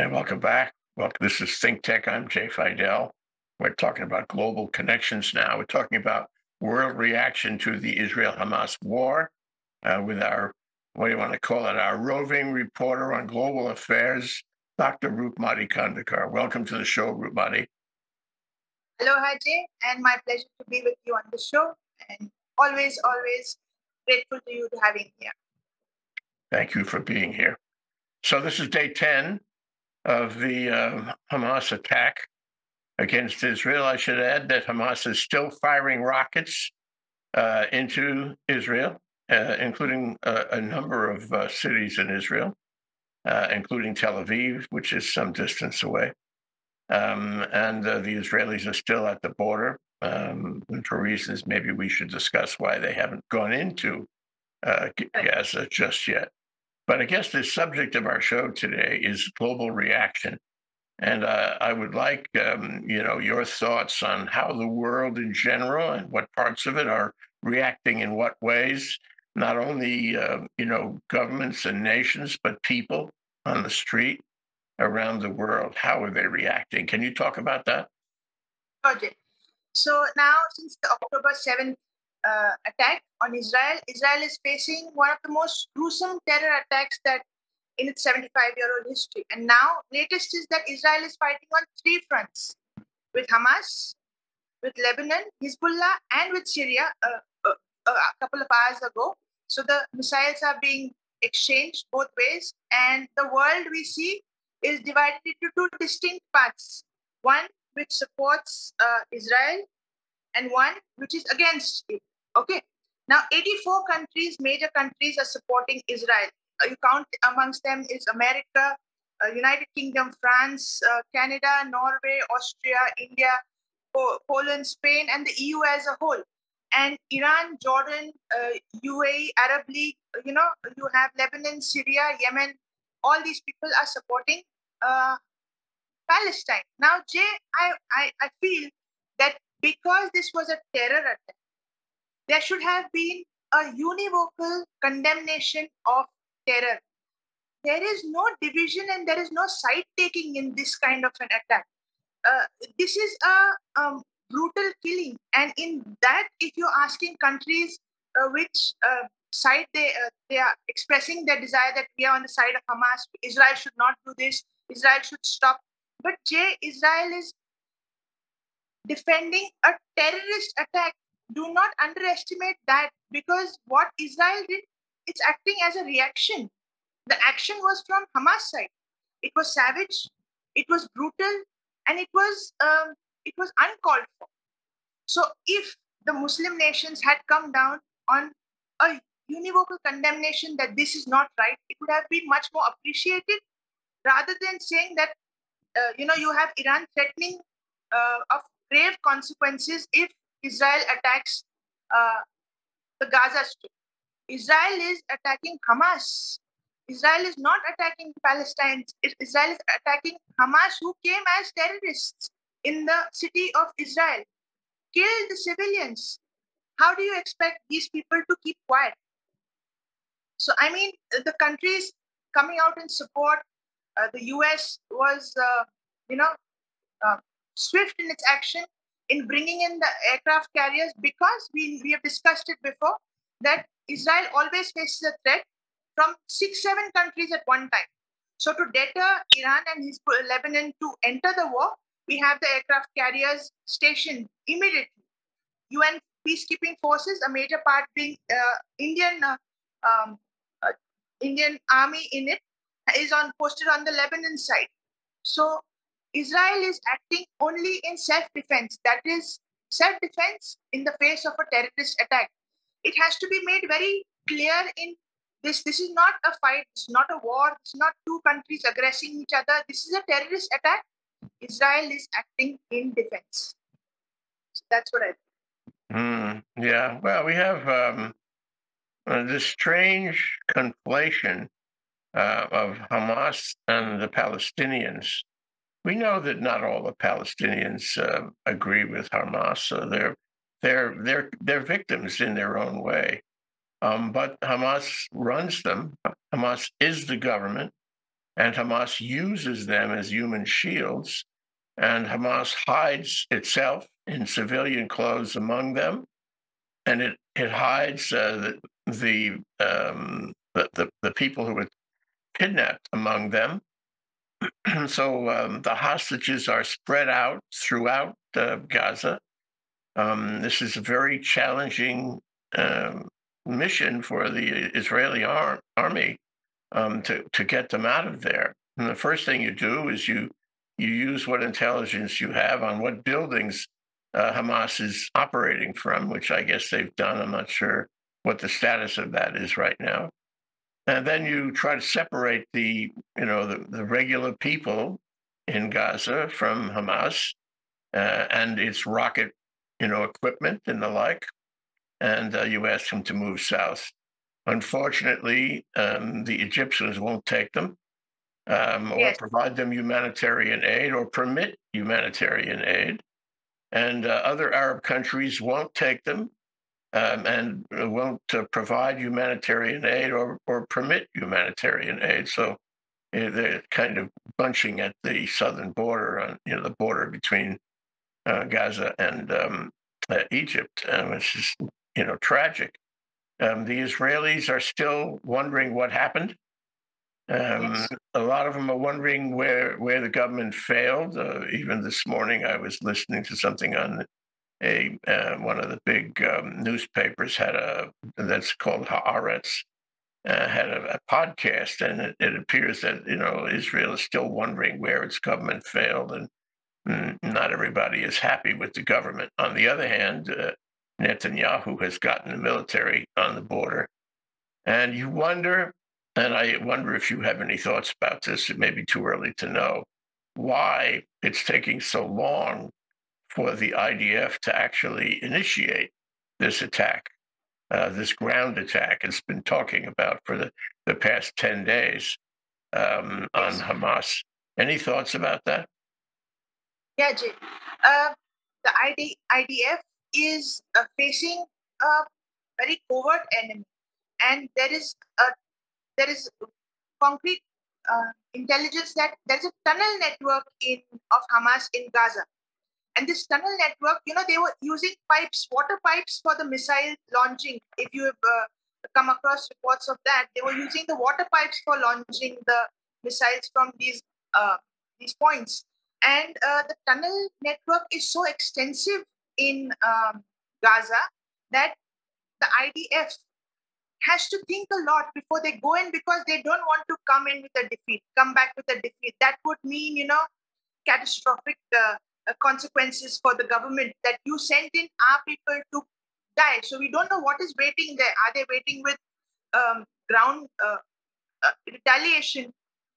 And welcome back. Well, this is Think Tech. I'm Jay Fidell. We're talking about global connections now. We're talking about world reaction to the Israel-Hamas war with our, what do you want to call it, our roving reporter on global affairs, Dr. Roopmati Khandekar. Welcome to the show, Roopmati. Hello, Jay, and my pleasure to be with you on the show. And always grateful to you to have me here. Thank you for being here. So this is day 10 of the Hamas attack against Israel. I should add that Hamas is still firing rockets into Israel, including a number of cities in Israel, including Tel Aviv, which is some distance away. The Israelis are still at the border. For reasons maybe we should discuss why they haven't gone into Gaza just yet. But I guess the subject of our show today is global reaction. And I would like, your thoughts on how the world in general and what parts of it are reacting in what ways, not only, governments and nations, but people on the street around the world. How are they reacting? Can you talk about that? Okay. So now, since the October 7th attack on Israel, Israel is facing one of the most gruesome terror attacks that in its 75-year-old history. And now, latest is that Israel is fighting on three fronts, with Hamas, with Lebanon, Hezbollah, and with Syria a couple of hours ago. So the missiles are being exchanged both ways. And the world we see is divided into two distinct parts. One which supports Israel, and one which is against it. Okay. Now, 84 countries, major countries, are supporting Israel. You count amongst them is America, United Kingdom, France, Canada, Norway, Austria, India, Poland, Spain, and the EU as a whole. And Iran, Jordan, UAE, Arab League, you have Lebanon, Syria, Yemen. All these people are supporting Palestine. Now, Jay, I feel that because this was a terror attack, there should have been a univocal condemnation of terror. There is no division and there is no side-taking in this kind of an attack. This is a brutal killing. And in that, if you're asking countries which side they are expressing their desire that we are on the side of Hamas, Israel should not do this, Israel should stop. But Jay, Israel is defending a terrorist attack. Do not underestimate that, because what Israel did, it's acting as a reaction. The action was from Hamas side. It was savage, it was brutal, and it was uncalled for. So if the Muslim nations had come down on a univocal condemnation that this is not right, it would have been much more appreciated, rather than saying that you have Iran threatening of grave consequences if Israel attacks the Gaza Strip. Israel is attacking Hamas. Israel is not attacking Palestine. Israel is attacking Hamas, who came as terrorists in the city of Israel, killed the civilians. How do you expect these people to keep quiet? So, I mean, the countries coming out in support, the U.S. was, swift in its action in bringing in the aircraft carriers, because we have discussed it before that Israel always faces a threat from 6-7 countries at one time. So to deter Iran and Lebanon to enter the war, we have the aircraft carriers stationed immediately. UN peacekeeping forces, a major part being Indian army in it, is posted on the Lebanon side. So Israel is acting only in self-defense. That is self-defense in the face of a terrorist attack. It has to be made very clear in this. This is not a fight. It's not a war. It's not two countries aggressing each other. This is a terrorist attack. Israel is acting in defense. So that's what I think. Yeah. Well, we have this strange conflation of Hamas and the Palestinians. We know that not all the Palestinians agree with Hamas. So they're victims in their own way. But Hamas runs them. Hamas is the government, and Hamas uses them as human shields, and Hamas hides itself in civilian clothes among them, and it hides the people who were kidnapped among them. So the hostages are spread out throughout Gaza. This is a very challenging mission for the Israeli army to get them out of there. And the first thing you do is you use what intelligence you have on what buildings Hamas is operating from, which I guess they've done. I'm not sure what the status of that is right now. And then you try to separate the regular people in Gaza from Hamas and its rocket equipment and the like, and you ask them to move south. Unfortunately, the Egyptians won't take them or provide them humanitarian aid or permit humanitarian aid, and other Arab countries won't take them and won't provide humanitarian aid or permit humanitarian aid. So they're kind of bunching at the southern border, on the border between Gaza and Egypt, which is tragic. The Israelis are still wondering what happened. A lot of them are wondering where the government failed. Even this morning, I was listening to something on one of the big newspapers that's called Haaretz, had a podcast, and it appears that Israel is still wondering where its government failed, and not everybody is happy with the government. On the other hand, Netanyahu has gotten the military on the border, and you wonder, and I wonder if you have any thoughts about this. It may be too early to know why it's taking so long for the IDF to actually initiate this attack, this ground attack it's been talking about for the past 10 days on Hamas. Any thoughts about that? Yeah, Jay. The IDF is facing a very covert enemy, and there is concrete intelligence that there's a tunnel network of Hamas in Gaza. And this tunnel network, they were using pipes, water pipes for the missile launching. If you have come across reports of that, they were using the water pipes for launching the missiles from these points. And the tunnel network is so extensive in Gaza that the IDF has to think a lot before they go in, because they don't want to come back with a defeat. That would mean, catastrophic consequences for the government, that you sent in our people to die. So we don't know what is waiting there. Are they waiting with ground retaliation?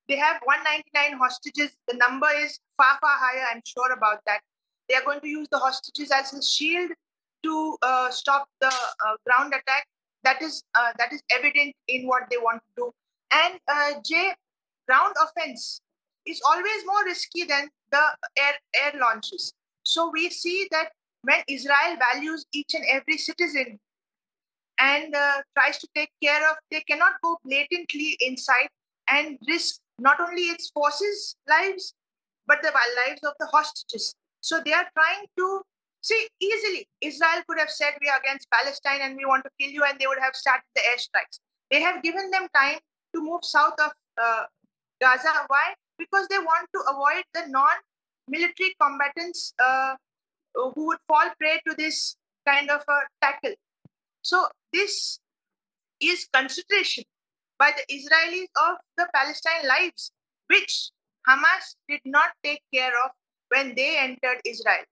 They have 199 hostages. The number is far, far higher, I'm sure about that. They are going to use the hostages as a shield to stop the ground attack. That is evident in what they want to do. And Jay, ground offense is always more risky than the air launches. So we see that when Israel values each and every citizen and tries to take care of, they cannot go blatantly inside and risk not only its forces' lives, but the lives of the hostages. So they are trying to, easily, Israel could have said, we are against Palestine and we want to kill you, and they would have started the airstrikes. They have given them time to move south of Gaza. Why? Because they want to avoid the non-military combatants who would fall prey to this kind of a tackle. So this is consideration by the Israelis of the Palestine lives, which Hamas did not take care of when they entered Israel.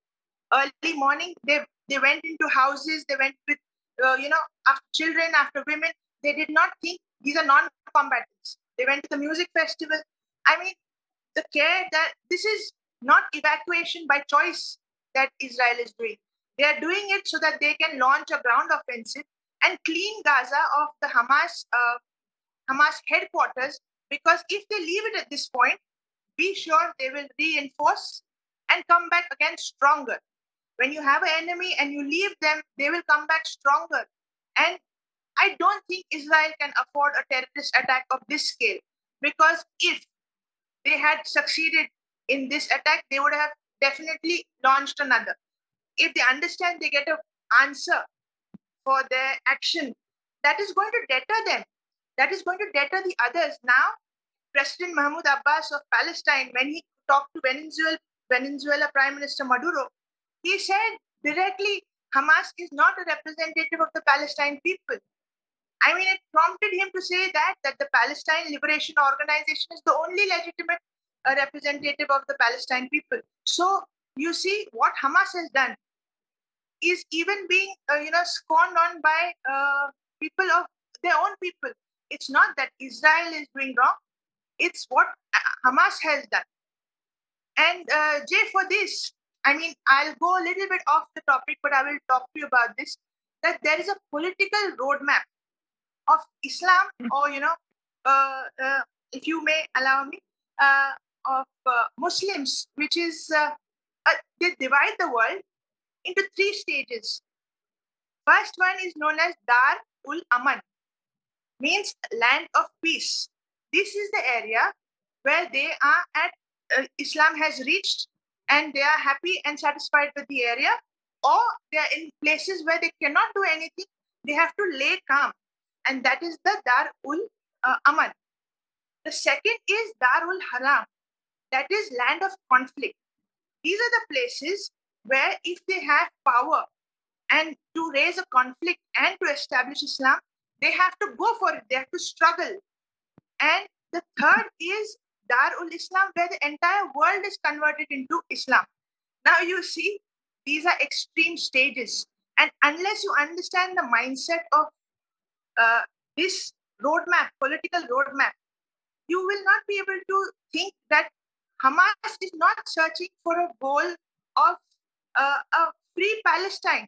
Early morning, they went into houses, they went with, after children, after women. They did not think these are non-combatants. They went to the music festival. I mean, the care that this is not evacuation by choice that Israel is doing. They are doing it so that they can launch a ground offensive and clean Gaza of the Hamas headquarters, because if they leave it at this point, be sure they will reinforce and come back again stronger. When you have an enemy and you leave them, they will come back stronger. And I don't think Israel can afford a terrorist attack of this scale, because if they had succeeded in this attack, they would have definitely launched another. If they understand they get an answer for their action, that is going to deter them. That is going to deter the others. Now, President Mahmoud Abbas of Palestine, when he talked to Venezuela Prime Minister Maduro, he said directly, Hamas is not a representative of the Palestine people. I mean, it prompted him to say that the Palestine Liberation Organization is the only legitimate representative of the Palestine people. So you see, what Hamas has done is even being, scorned on by people of their own people. It's not that Israel is doing wrong. It's what Hamas has done. And Jay, for this, I mean, I'll go a little bit off the topic, but I will talk to you about this, that there is a political roadmap of Islam, or, if you may allow me, of Muslims, which is, they divide the world into three stages. First one is known as Dar ul Aman, means land of peace. This is the area where they are at, Islam has reached, and they are happy and satisfied with the area, or they are in places where they cannot do anything, they have to lay calm. And that is the Dar ul Aman. The second is Dar ul Haram, that is land of conflict. These are the places where if they have power and to raise a conflict and to establish Islam, they have to go for it, they have to struggle. And the third is Dar ul Islam, where the entire world is converted into Islam. Now you see, these are extreme stages. And unless you understand the mindset of this roadmap, political roadmap, you will not be able to think that Hamas is not searching for a goal of a free Palestine.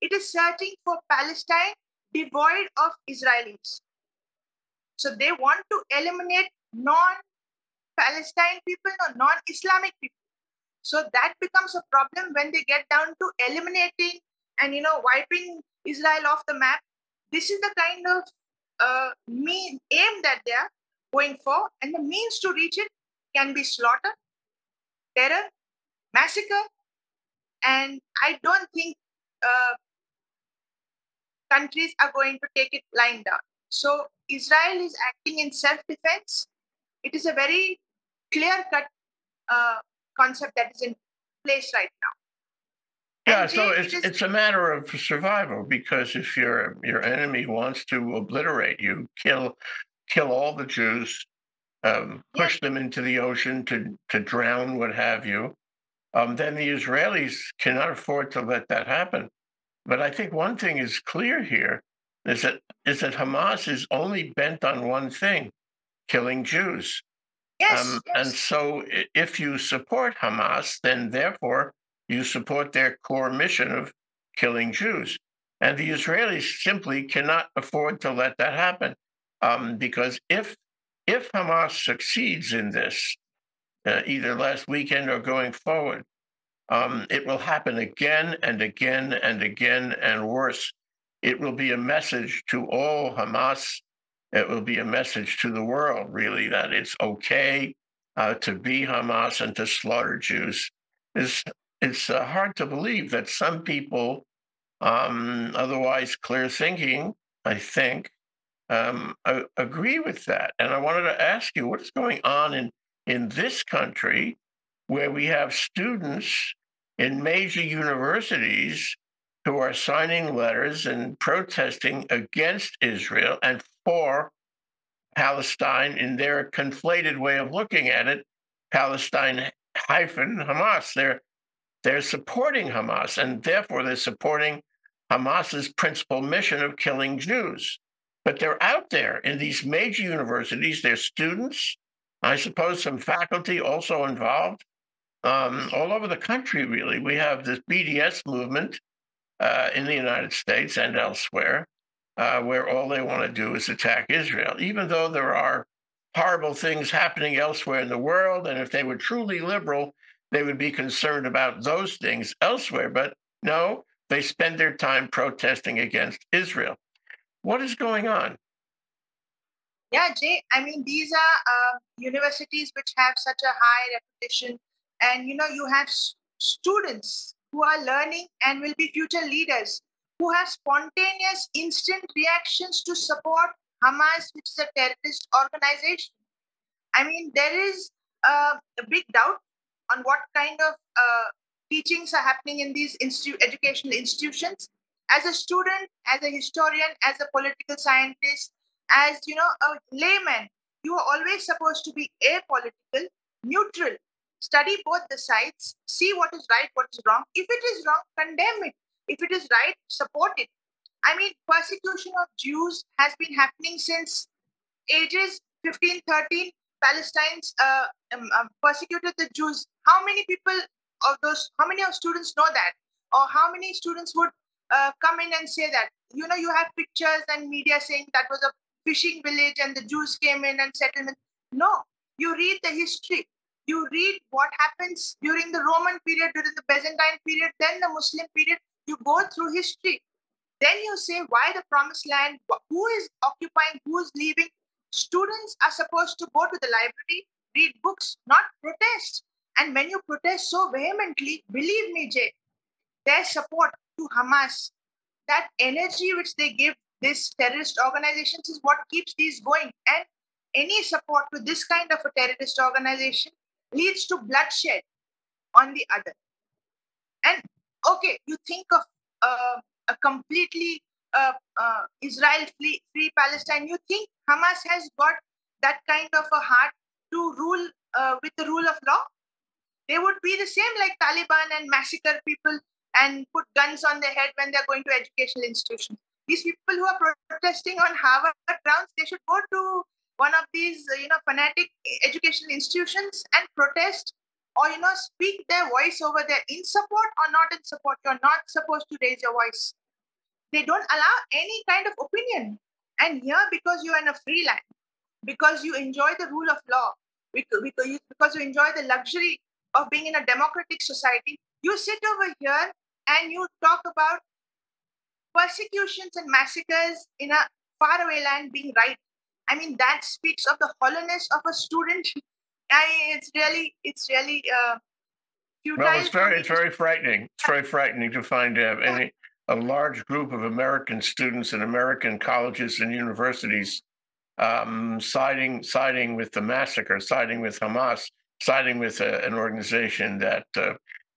It is searching for Palestine devoid of Israelis. So they want to eliminate non-Palestine people or non-Islamic people. So that becomes a problem when they get down to eliminating and, wiping Israel off the map. This is the kind of aim that they are going for, and the means to reach it can be slaughter, terror, massacre, and I don't think countries are going to take it lying down. So Israel is acting in self-defense. It is a very clear-cut concept that is in place right now. Yeah, so it's a matter of survival, because if your enemy wants to obliterate you, kill all the Jews, push them into the ocean to drown, what have you, then the Israelis cannot afford to let that happen. But I think one thing is clear here is that Hamas is only bent on one thing, killing Jews. Yes. And so if you support Hamas, then therefore you support their core mission of killing Jews. And the Israelis simply cannot afford to let that happen. Because if Hamas succeeds in this, either last weekend or going forward, it will happen again and again and again, and worse. It will be a message to all Hamas. It will be a message to the world, really, that it's okay to be Hamas and to slaughter Jews. It's hard to believe that some people, otherwise clear-thinking, I think, agree with that. And I wanted to ask you, what's going on in this country where we have students in major universities who are signing letters and protesting against Israel and for Palestine in their conflated way of looking at it, Palestine-Hamas. They're supporting Hamas, and therefore they're supporting Hamas's principal mission of killing Jews. But they're out there in these major universities, they're students, I suppose some faculty also involved, all over the country, really. We have this BDS movement in the United States and elsewhere, where all they want to do is attack Israel, even though there are horrible things happening elsewhere in the world. And if they were truly liberal, they would be concerned about those things elsewhere. But no, they spend their time protesting against Israel. What is going on? Yeah, Jay, I mean, these are universities which have such a high reputation. And, you know, you have students who are learning and will be future leaders who have spontaneous, instant reactions to support Hamas, which is a terrorist organization. I mean, there is a big doubt on what kind of teachings are happening in these educational institutions. As a student, as a historian, as a political scientist, as, you know, a layman, you are always supposed to be apolitical, neutral, study both the sides, see what is right, what is wrong. If it is wrong, condemn it. If it is right, support it. I mean, persecution of Jews has been happening since ages 1513. Palestinians persecuted the Jews. How many people of those, how many of students know that? Or how many students would come in and say that? You know, you have pictures and media saying that was a fishing village and the Jews came in and settled. No, you read the history. You read what happens during the Roman period, during the Byzantine period, then the Muslim period. You go through history. Then you say, why the promised land? Who is occupying? Who is leaving? Students are supposed to go to the library, read books, not protest. And when you protest so vehemently, believe me, Jay, their support to Hamas, that energy which they give these terrorist organizations is what keeps these going. And any support to this kind of a terrorist organization leads to bloodshed on the other. And okay, you think of a completely Israel-free Palestine, you think Hamas has got that kind of a heart to rule with the rule of law? They would be the same like Taliban and massacre people and put guns on their head when they're going to educational institutions. These people who are protesting on Harvard grounds, they should go to one of these, you know, fanatic educational institutions and protest or, you know, speak their voice over there in support or not in support. You're not supposed to raise your voice. They don't allow any kind of opinion. And here, because you're in a free land, because you enjoy the rule of law, because you enjoy the luxury of being in a democratic society, you sit over here and you talk about persecutions and massacres in a faraway land being right. I mean, that speaks of the hollowness of a student. It's really futile. Well, it's very frightening. It's very frightening to find a large group of American students in American colleges and universities siding with the massacre, siding with Hamas, siding with an organization that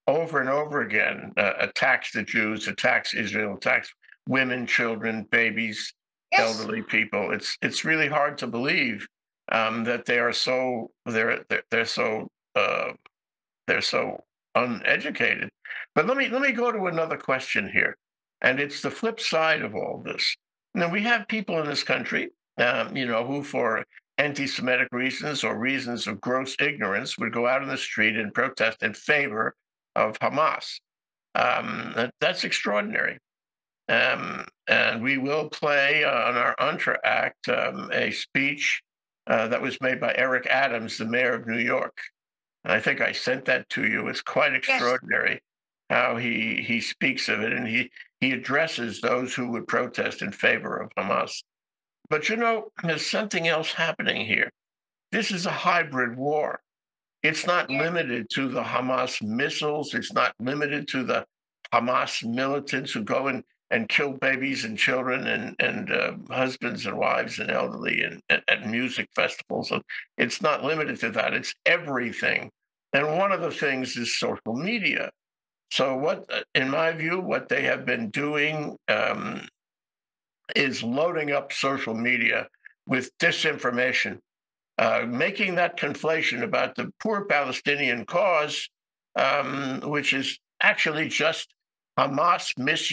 over and over again attacks the Jews, attacks Israel, attacks women, children, babies, yes, elderly people. It's really hard to believe that they are so they're so uneducated. But let me go to another question here. And it's the flip side of all this. Now, we have people in this country, you know, who for anti-Semitic reasons or reasons of gross ignorance would go out on the street and protest in favor of Hamas. That's extraordinary. And we will play on our Untra Act a speech that was made by Eric Adams, the mayor of New York. And I think I sent that to you. It's quite extraordinary. Yes. How he speaks of it, and he addresses those who would protest in favor of Hamas. But, you know, there's something else happening here. This is a hybrid war. It's not limited to the Hamas missiles. It's not limited to the Hamas militants who go and kill babies and children and husbands and wives and elderly and at music festivals. It's not limited to that. It's everything. And one of the things is social media. So what, in my view, what they have been doing is loading up social media with disinformation, making that conflation about the poor Palestinian cause, which is actually just Hamas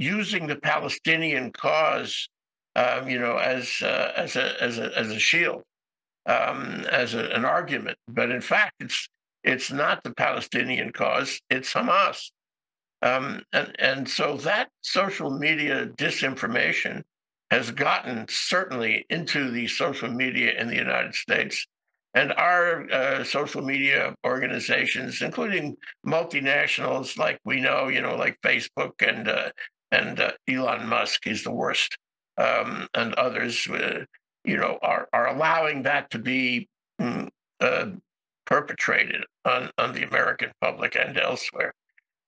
using the Palestinian cause, you know, as a shield, as an argument. But in fact, it's not the Palestinian cause, it's Hamas. And so that social media disinformation has gotten certainly into the social media in the United States. And our social media organizations, including multinationals like we know, you know, like Facebook and Elon Musk is the worst, and others, you know, are allowing that to be perpetrated on the American public and elsewhere.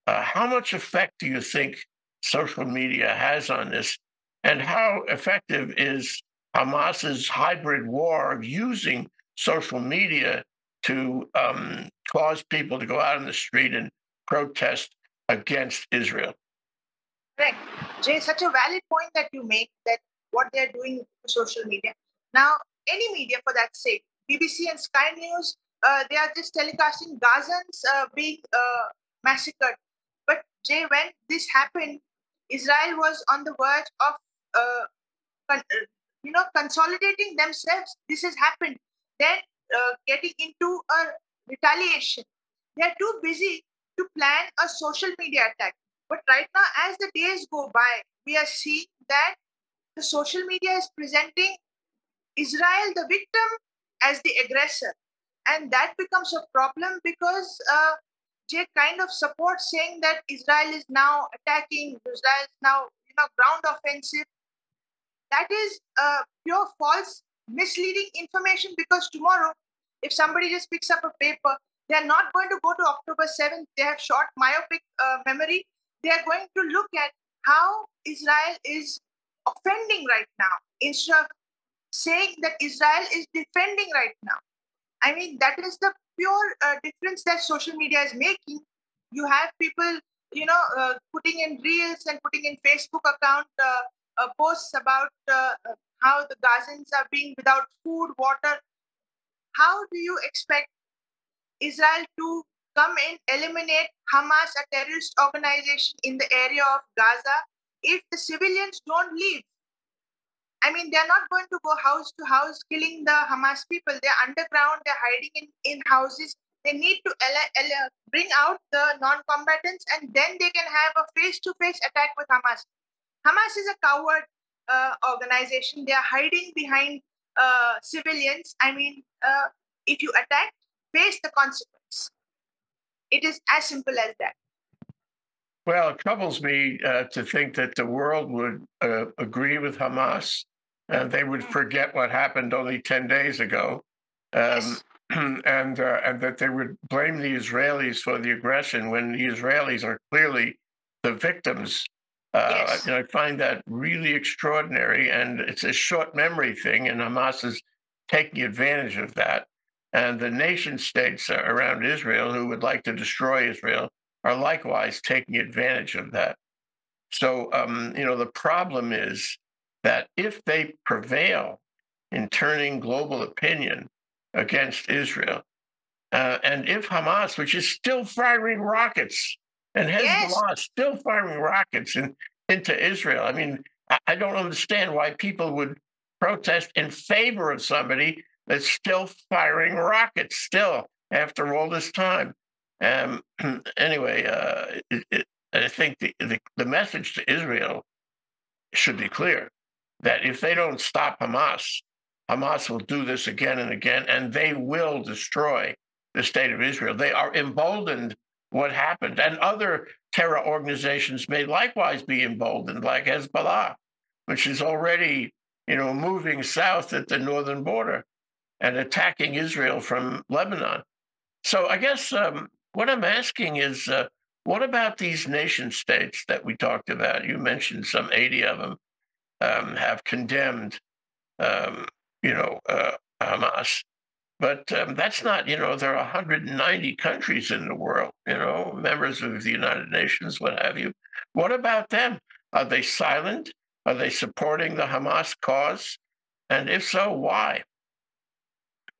How much effect do you think social media has on this? And how effective is Hamas's hybrid war of using social media to cause people to go out on the street and protest against Israel? Correct. Jay, such a valid point that you make, that what they're doing to social media. Now, any media for that sake, BBC and Sky News, they are just telecasting Gazans being massacred. But Jay, when this happened, Israel was on the verge of, consolidating themselves. This has happened. Then getting into a retaliation. They are too busy to plan a social media attack. But right now, as the days go by, we are seeing that the social media is presenting Israel, the victim, as the aggressor. And that becomes a problem because Jay kind of supports saying that Israel is now attacking, Israel is now ground offensive. That is pure false, misleading information, because tomorrow, if somebody just picks up a paper, they are not going to go to October 7th. They have short myopic memory. They are going to look at how Israel is offending right now instead of saying that Israel is defending right now. I mean, that is the pure difference that social media is making. You have people, putting in reels and putting in Facebook account posts about how the Gazans are being without food, water. How do you expect Israel to come and eliminate Hamas, a terrorist organization in the area of Gaza, if the civilians don't leave? I mean, they're not going to go house to house killing the Hamas people. They're underground, they're hiding in houses. They need to bring out the non-combatants, and then they can have a face-to-face attack with Hamas. Hamas is a coward organization. They are hiding behind civilians. I mean, if you attack, face the consequence. It is as simple as that. Well, it troubles me to think that the world would agree with Hamas and they would forget what happened only 10 days ago, yes. And that they would blame the Israelis for the aggression when the Israelis are clearly the victims. Yes. I find that really extraordinary, and it's a short memory thing, and Hamas is taking advantage of that. And the nation states around Israel who would like to destroy Israel are likewise taking advantage of that. So, the problem is that if they prevail in turning global opinion against Israel, and if Hamas, which is still firing rockets, and Hezbollah is still firing rockets into Israel, I mean, I don't understand why people would protest in favor of somebody that's still firing rockets, still, after all this time. Anyway, I think the message to Israel should be clear, that if they don't stop Hamas, Hamas will do this again and again, and they will destroy the state of Israel. They are emboldened what happened, and other terror organizations may likewise be emboldened, like Hezbollah, which is already, moving south at the northern border and attacking Israel from Lebanon. So I guess what I'm asking is, what about these nation states that we talked about? You mentioned some 80 of them have condemned, Hamas. But that's not, there are 190 countries in the world, members of the United Nations, what have you. What about them? Are they silent? Are they supporting the Hamas cause? And if so, why?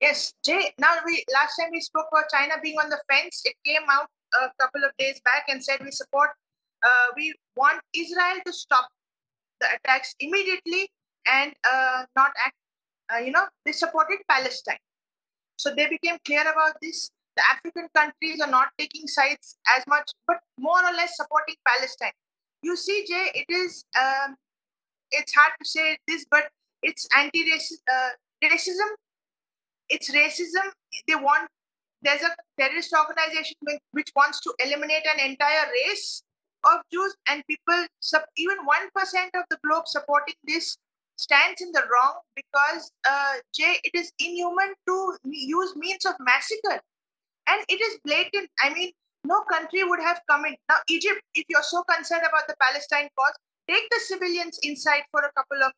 Yes, Jay, now last time we spoke about China being on the fence. It came out a couple of days back and said we want Israel to stop the attacks immediately and not act, they supported Palestine. So they became clear about this. The African countries are not taking sides as much, but more or less supporting Palestine. You see, Jay, it is, it's hard to say this, but it's anti-racism. It's racism. There's a terrorist organization which wants to eliminate an entire race of Jews, and people, even 1% of the globe supporting this stands in the wrong because, Jay, it is inhuman to use means of massacre. And it is blatant. I mean, no country would have come in. Now, Egypt, if you're so concerned about the Palestine cause, take the civilians inside for a couple of,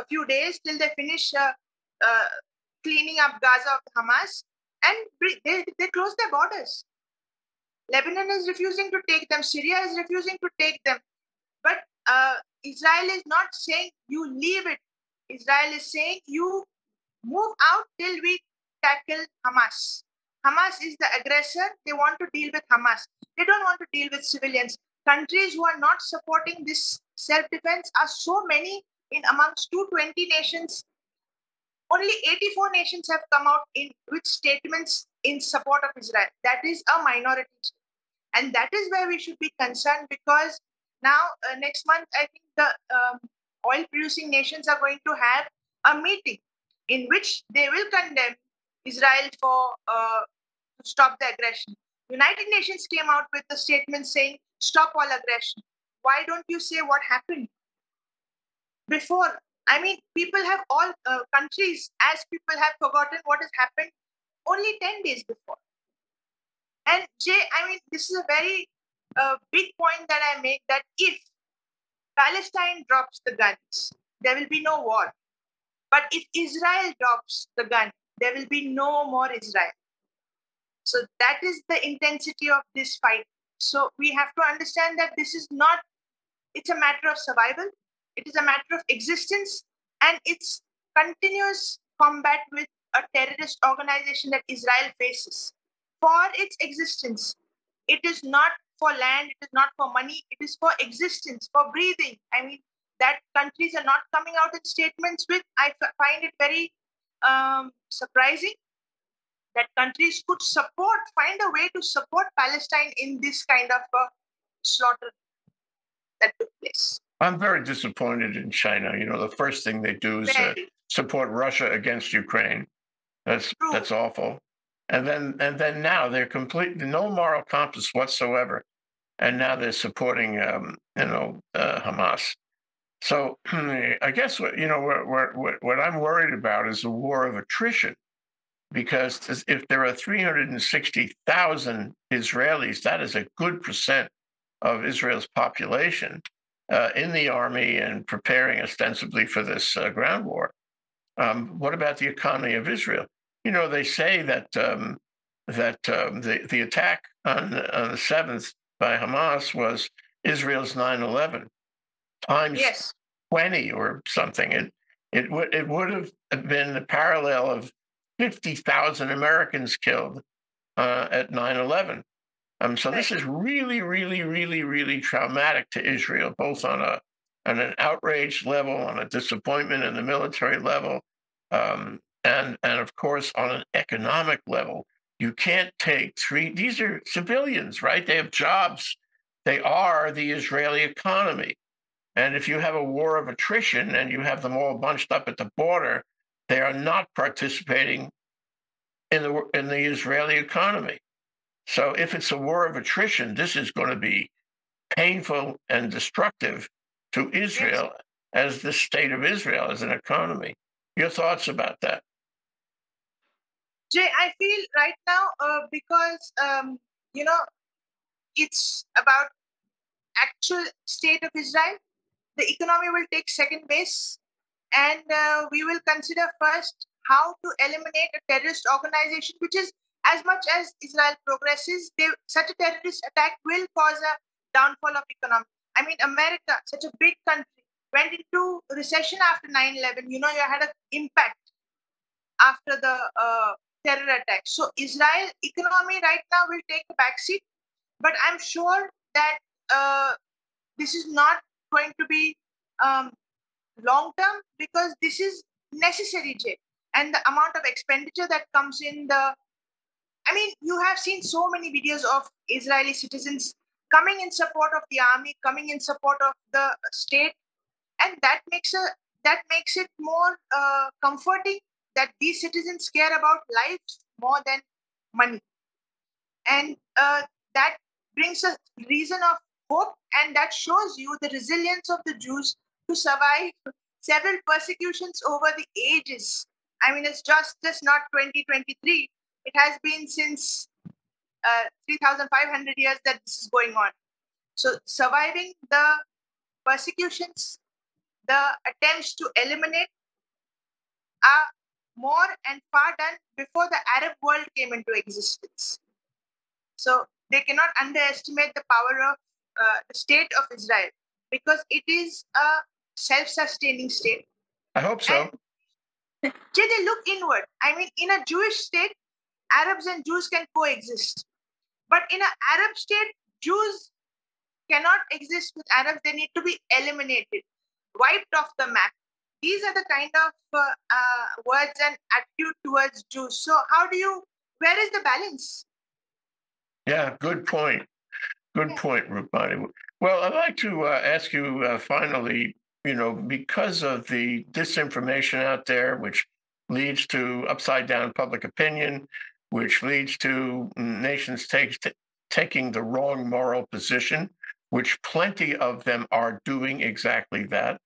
a few days till they finish cleaning up Gaza of Hamas, and they close their borders. Lebanon is refusing to take them. Syria is refusing to take them. But Israel is not saying you leave it. Israel is saying you move out till we tackle Hamas. Hamas is the aggressor. They want to deal with Hamas. They don't want to deal with civilians. Countries who are not supporting this self-defense are so many. In amongst 220 nations, only 84 nations have come out with statements in support of Israel. That is a minority. And that is where we should be concerned, because now next month, I think the oil-producing nations are going to have a meeting in which they will condemn Israel for to stop the aggression. United Nations came out with a statement saying, stop all aggression. Why don't you say what happened? Before, I mean, people have all countries, as people have forgotten what has happened only 10 days before. And Jay, I mean, this is a very big point that I make, that if Palestine drops the guns, there will be no war. But if Israel drops the gun, there will be no more Israel. So that is the intensity of this fight. So we have to understand that this is not, it's a matter of survival. It is a matter of existence, and it's continuous combat with a terrorist organization that Israel faces for its existence. It is not for land, it is not for money, it is for existence, for breathing. I mean, that countries are not coming out in statements with, I find it very surprising that countries could support, find a way to support Palestine in this kind of slaughter that took place. I'm very disappointed in China. You know, the first thing they do is support Russia against Ukraine. That's awful. And then now they're completely no moral compass whatsoever, and now they're supporting Hamas. So I guess what I'm worried about is a war of attrition, because if there are 360,000 Israelis, that is a good percent of Israel's population. In the army and preparing ostensibly for this ground war. What about the economy of Israel? You know, they say that the attack on the 7th by Hamas was Israel's 9/11 times 20 or something. It would have been the parallel of 50,000 Americans killed at 9/11. So this is really, really, really, really traumatic to Israel, both on an outrage level, on a disappointment in the military level, and of course on an economic level. You can't take these are civilians, right? They have jobs. They are the Israeli economy. And if you have a war of attrition and you have them all bunched up at the border, they are not participating in the Israeli economy. So if it's a war of attrition, this is going to be painful and destructive to Israel as the state of Israel, as an economy. Your thoughts about that? Jay, I feel right now because, it's about actual state of Israel. The economy will take second base, and we will consider first how to eliminate a terrorist organization, which is, as much as Israel progresses, such a terrorist attack will cause a downfall of economy. I mean, America, such a big country, went into recession after 9/11. You know, you had an impact after the terror attack. So Israel economy right now will take a backseat. But I'm sure that this is not going to be long-term, because this is necessary, Jay. And the amount of expenditure that comes in the... I mean, you have seen so many videos of Israeli citizens coming in support of the army, coming in support of the state, and that makes it more comforting that these citizens care about lives more than money, and that brings a reason of hope, and that shows you the resilience of the Jews to survive several persecutions over the ages. I mean, it's just not 2023. It has been since 3,500 years that this is going on. So surviving the persecutions, the attempts to eliminate are more and far done before the Arab world came into existence. So they cannot underestimate the power of the state of Israel, because it is a self-sustaining state. I hope so. And they look inward. I mean, in a Jewish state, Arabs and Jews can coexist. But in an Arab state, Jews cannot exist with Arabs. They need to be eliminated, wiped off the map. These are the kind of words and attitude towards Jews. So how do you, where is the balance? Yeah, good point. Good point, Roopmati. Well, I'd like to ask you finally, you know, because of the disinformation out there, which leads to upside down public opinion, which leads to nations taking the wrong moral position, which plenty of them are doing exactly that.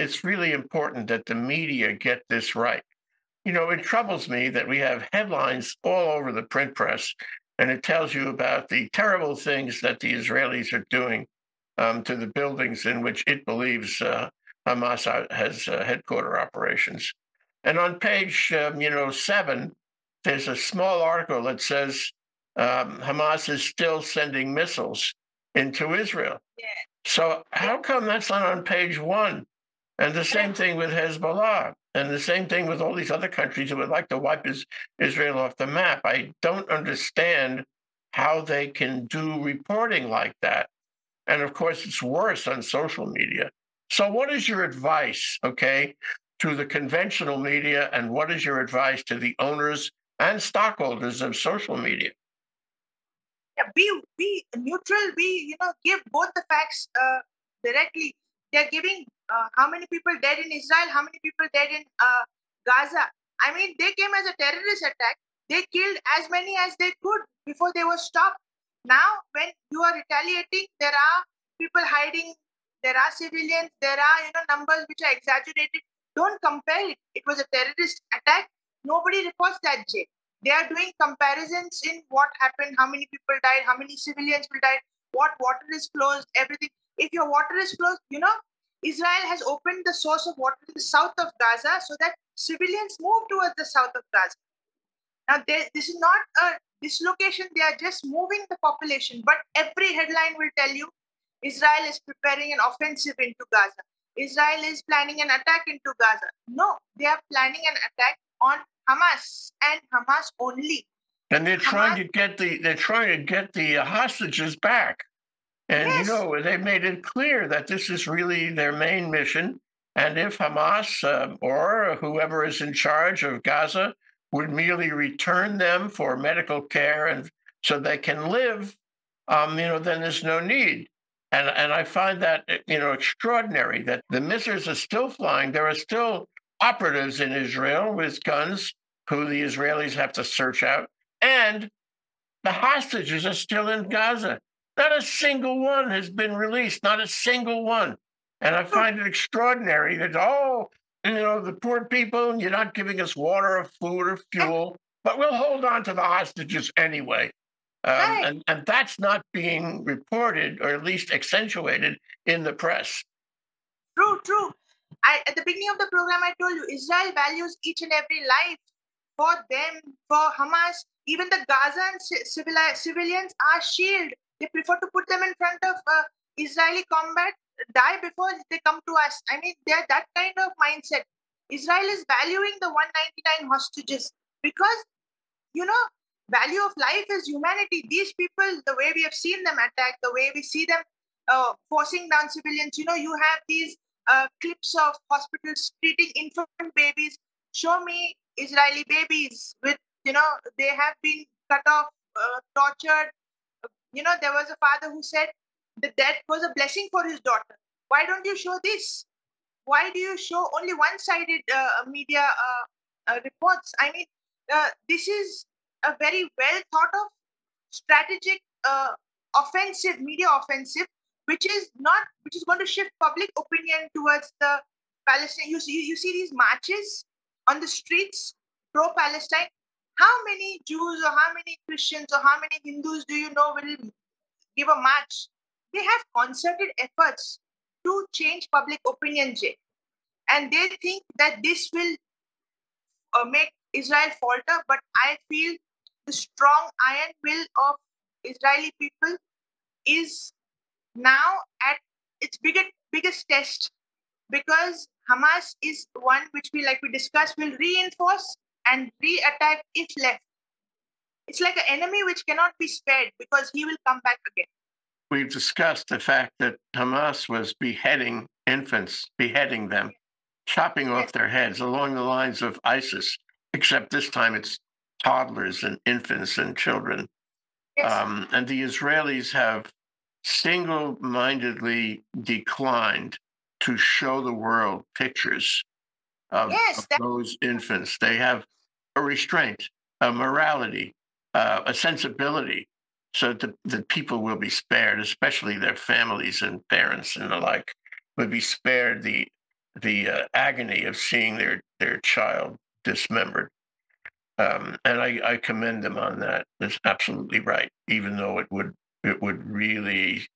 It's really important that the media get this right. You know, it troubles me that we have headlines all over the print press, and it tells you about the terrible things that the Israelis are doing to the buildings in which it believes Hamas has headquarter operations. And on page, 7, there's a small article that says Hamas is still sending missiles into Israel. Yeah. So how come that's not on page 1? And the same thing with Hezbollah, and the same thing with all these other countries who would like to wipe Israel off the map. I don't understand how they can do reporting like that. And of course, it's worse on social media. So what is your advice, okay, to the conventional media, and what is your advice to the owners and stockholders of social media? Yeah, be neutral. Give both the facts directly. They're giving how many people dead in Israel, how many people dead in Gaza. I mean, they came as a terrorist attack. They killed as many as they could before they were stopped. Now, when you are retaliating, there are people hiding, there are civilians, there are numbers which are exaggerated. Don't compare it. It was a terrorist attack. Nobody reports that, Jay. They are doing comparisons in what happened, how many people died, how many civilians will die, what water is closed, everything. If your water is closed, Israel has opened the source of water in the south of Gaza so that civilians move towards the south of Gaza. Now, this is not a dislocation. They are just moving the population. But every headline will tell you Israel is preparing an offensive into Gaza. Israel is planning an attack into Gaza. No, they are planning an attack on Hamas and Hamas only. And they're trying to get the hostages back. And, yes, they made it clear that this is really their main mission. And if Hamas or whoever is in charge of Gaza would merely return them for medical care and so they can live, then there's no need. And I find that, extraordinary that the missiles are still flying. There are still operatives in Israel with guns who the Israelis have to search out. And the hostages are still in Gaza. Not a single one has been released, not a single one. And I find it extraordinary that, the poor people, and you're not giving us water or food or fuel, but we'll hold on to the hostages anyway. Right. And that's not being reported, or at least accentuated, in the press. True. At the beginning of the program, I told you, Israel values each and every life. For them, for Hamas, even the Gazan civilians are shielded. They prefer to put them in front of Israeli combat, die before they come to us. I mean, they're that kind of mindset. Israel is valuing the 199 hostages because, value of life is humanity. These people, the way we have seen them attack, the way we see them forcing down civilians, you have these clips of hospitals treating infant babies. Show me Israeli babies with, they have been cut off, tortured. There was a father who said that death was a blessing for his daughter. Why don't you show this? Why do you show only one-sided media reports? I mean, this is a very well thought of strategic offensive, media offensive, which is going to shift public opinion towards the Palestine. You see these marches on the streets, pro-Palestine. How many Jews or how many Christians or how many Hindus do you know will give a march? They have concerted efforts to change public opinion, Jay. And they think that this will make Israel falter, but I feel the strong iron will of Israeli people is now at its biggest test, because Hamas is one which we, like we discussed, will reinforce and re-attack if left. It's like an enemy which cannot be spared because he will come back again. We've discussed the fact that Hamas was beheading infants, beheading them, chopping off their heads along the lines of ISIS, except this time it's toddlers and infants and children. Yes. And the Israelis have single-mindedly declined to show the world pictures of, those infants. They have a restraint, a morality, a sensibility, so that the people will be spared, especially their families and parents and the like, would be spared the agony of seeing their child dismembered. And I commend them on that. That's absolutely right, even though it would really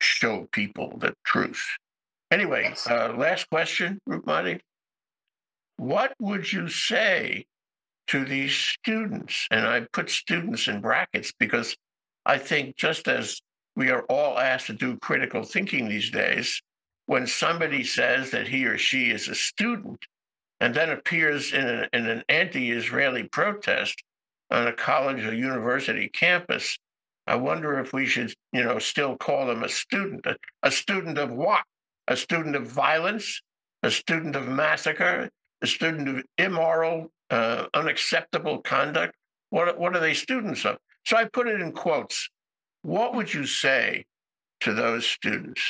show people the truth. Anyway, last question, Roopmati. What would you say to these students? And I put students in brackets because I think just as we are all asked to do critical thinking these days, when somebody says that he or she is a student and then appears in an anti-Israeli protest on a college or university campus, I wonder if we should, still call them a student. A student of what? A student of violence, a student of massacre, a student of immoral, unacceptable conduct. What are they students of? So I put it in quotes. What would you say to those students?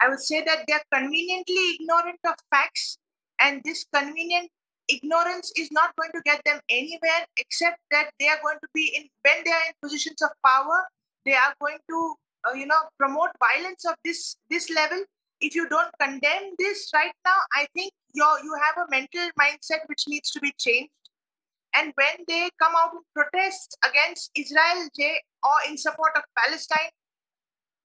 I would say that they're conveniently ignorant of facts, and this convenient ignorance is not going to get them anywhere, except that they are going to be when they are in positions of power, they are going to promote violence of this level. If you don't condemn this right now, I think you have a mental mindset which needs to be changed. And when they come out and protest against Israel, Jay, or in support of Palestine,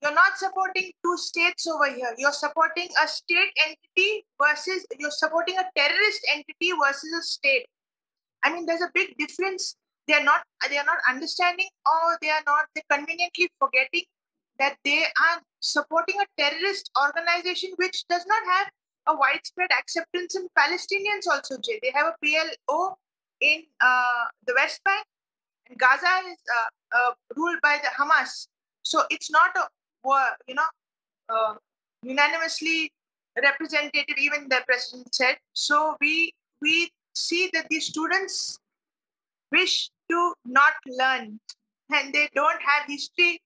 you're not supporting two states over here. You're supporting a state entity versus, you're supporting a terrorist entity versus a state. I mean, there's a big difference. They are not understanding, or they're conveniently forgetting that they are supporting a terrorist organization which does not have a widespread acceptance in Palestinians also, Jay. They have a PLO in the West Bank, and Gaza is ruled by the Hamas. So it's not a unanimously representative, even the president said. So we see that these students wish to not learn, and they don't have history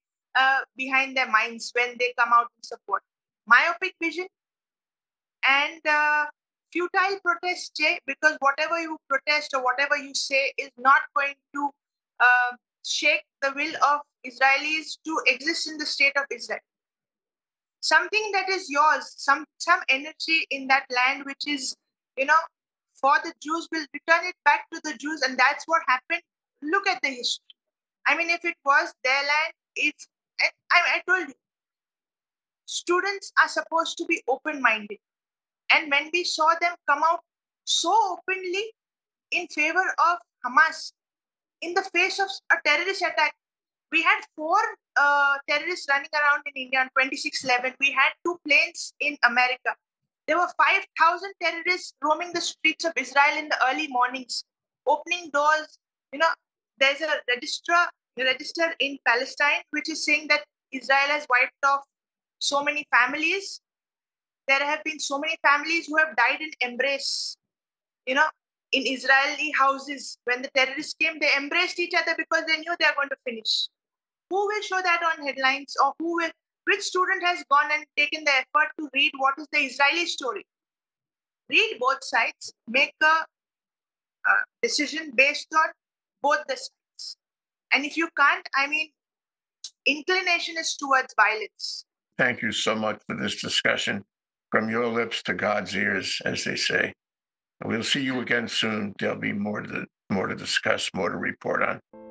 behind their minds when they come out in support. Myopic vision and futile protest, Jay, because whatever you protest or whatever you say is not going to shake the will of Israelis to exist in the state of Israel. Something that is yours, some energy in that land which is, for the Jews, will return it back to the Jews, and that's what happened. Look at the history. I mean, if it was their land, I told you, students are supposed to be open-minded. And when we saw them come out so openly in favor of Hamas, in the face of a terrorist attack, we had 4 terrorists running around in India on 26/11. We had 2 planes in America. There were 5,000 terrorists roaming the streets of Israel in the early mornings, opening doors. There's a register in Palestine which is saying that Israel has wiped off so many families. There have been so many families who have died in embrace, in Israeli houses. When the terrorists came, they embraced each other because they knew they are going to finish. Who will show that on headlines, or which student has gone and taken the effort to read what is the Israeli story? Read both sides, make a decision based on both the sides. And if you can't, inclination is towards violence. Thank you so much for this discussion. from your lips to God's ears, as they say. We'll see you again soon. There'll be more to discuss, more to report on.